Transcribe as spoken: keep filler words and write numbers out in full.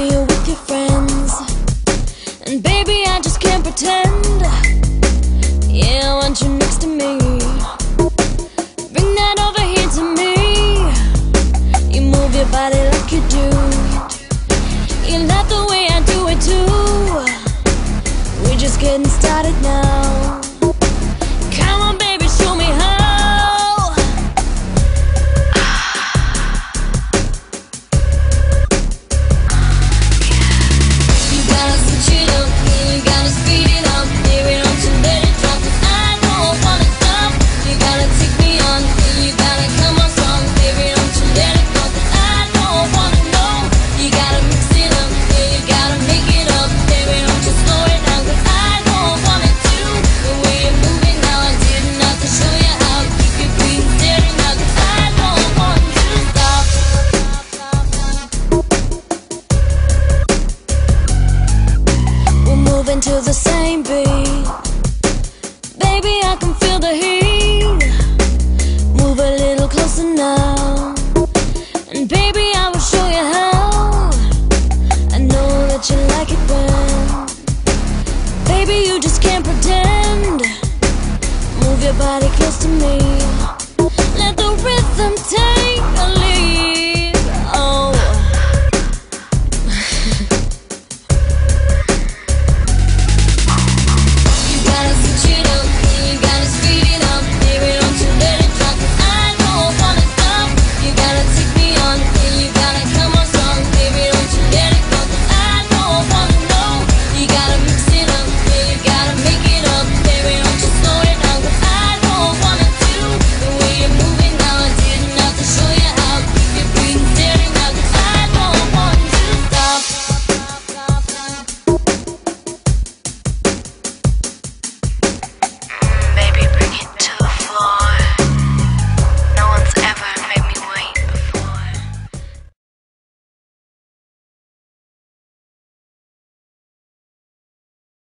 see you with your friends, and baby, I just can't pretend. Yeah, I want you next to me. Bring that over here to me. You move your body like you do. You love the way I do it too. We're just getting started now. Come on, baby, show me how. To the same beat.